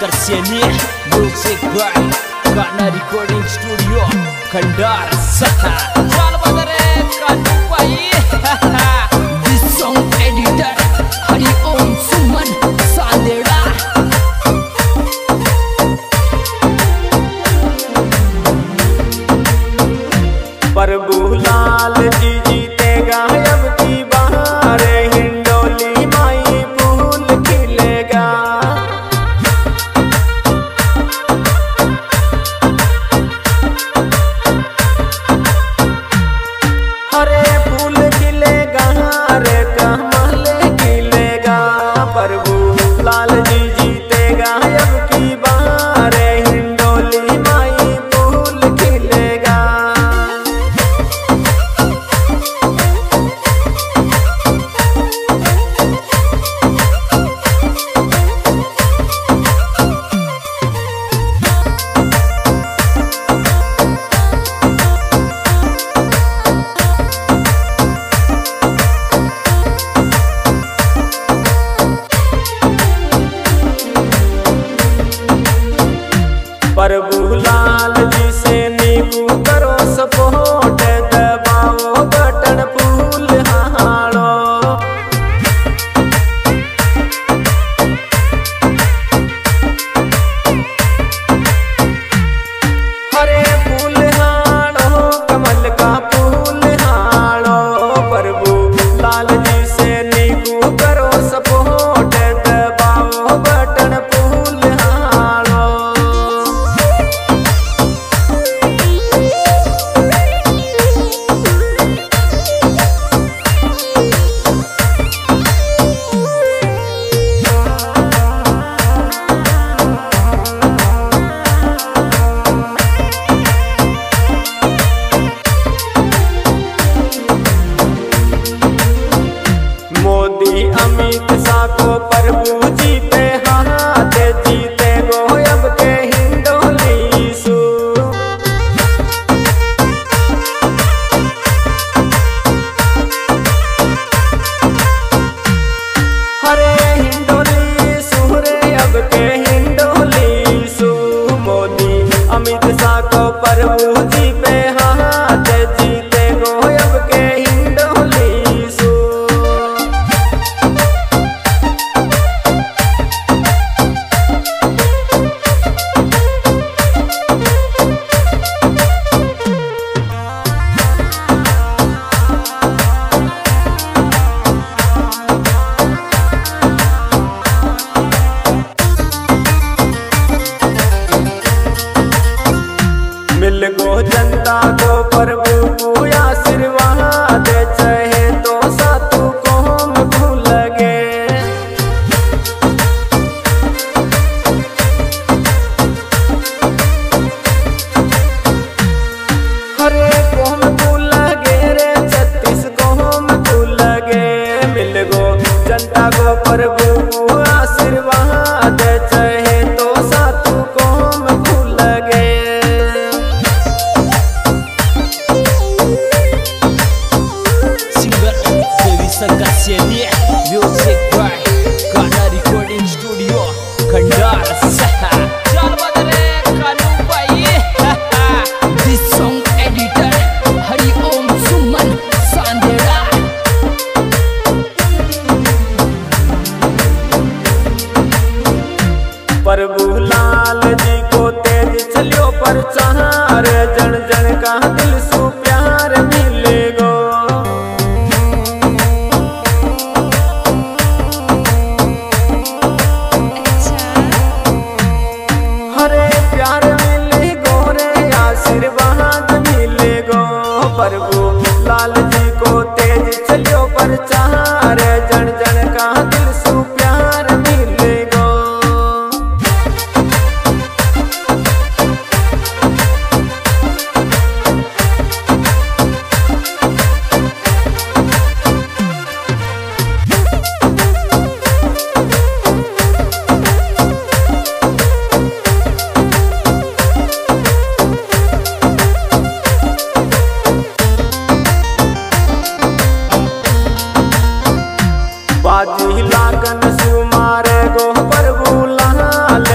Bersieni Music by Kandar Recording Studio Kandar Satha Jalan Bandar Kandar Pai This song editor Hari Om Suman Sandera Prabhu Lal Ji jeetega ab ki baar Hindoli mai phool khilega Hare phool khilega hare kamal khilega Prabhu Lal Ji jeetega ab ki baar Hindoli mai phool khilega प्रभु लाल जी से नींबू करो support दबाओ button फूल हाड़ो हरे फूल हाड़ो कमल का फूल हाड़ो प्रभु लाल जी से नींबू करो support दबाओ बटन फूल हाड़ो मोदी अमित शाह को मरो जीते हां जीते गो अब के हिंडोली सु हरे हिंडोली सुहरे अब के हिंडोली सु मोदी अमित शाह को मरो जीते हां जीते गो अब के हिंडोली सु जनता को प्रभु पूरा आशीर्वाद चाहे तो सातु को हम भूल गए हरे को हम भूल गए रे छत्तीस को हम भूल गए मिल गो जनता को प्रभु पूरा आशीर्वाद चाहे तो सातु को हम भूल गए Music by Kandar Recording Studio Kandar Satha This song editor Hari Om Suman Sandera प्रभु लाल जी को तेज चलियो प्रचार जन जन का दिल सु प्यार मिलेगो प्रभु लाल जी को तेज चलियो प्रचार जन जन का दिल सु प्यार मिलेगो बाजी लागन सुमारे गो प्रभु लाल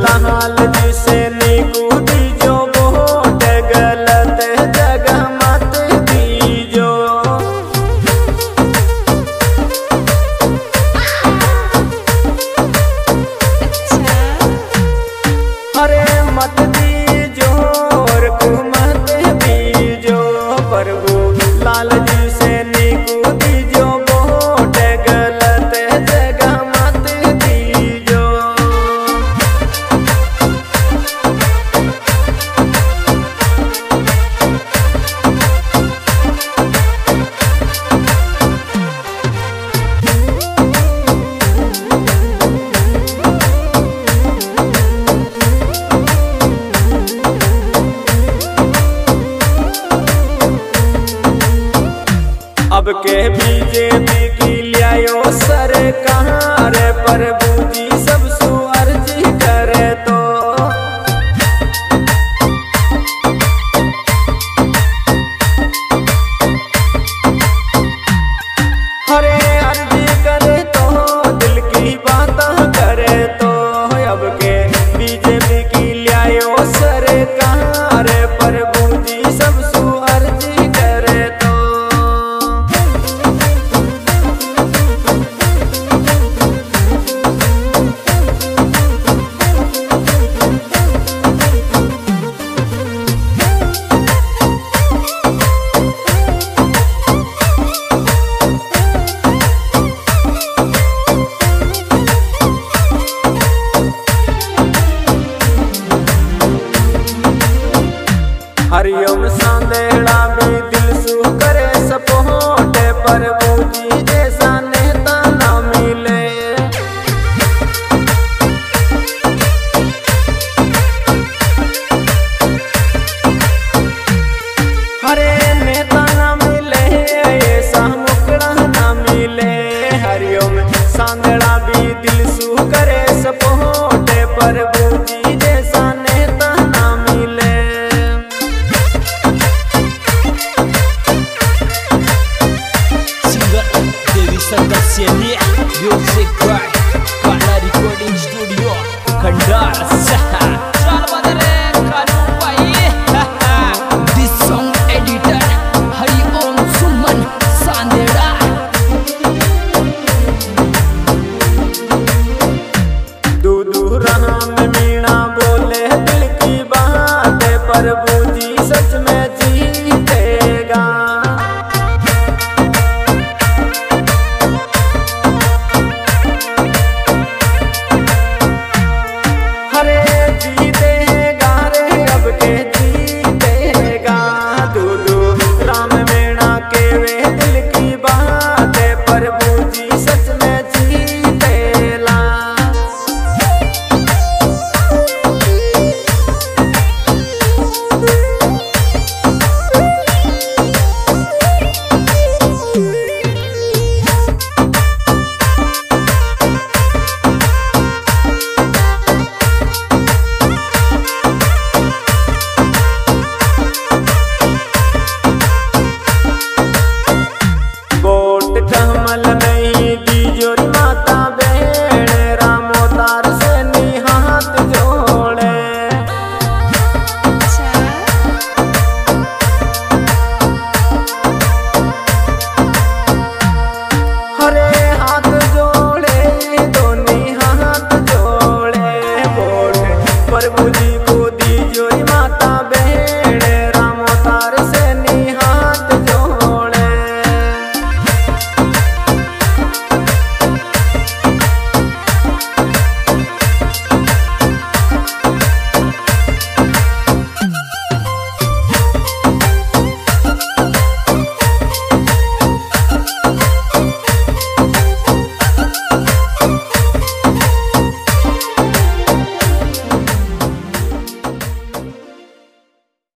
लाल जी से निकूदी जो वोट गलत जगह मत दीजो। अरे मत दीजो और को मत दीजो। प्रभु लाल जी से निकूदी जो वोट गलत जगह मत दीजो। अब के बीजेपी की लियाओ सरकार प्रभु जी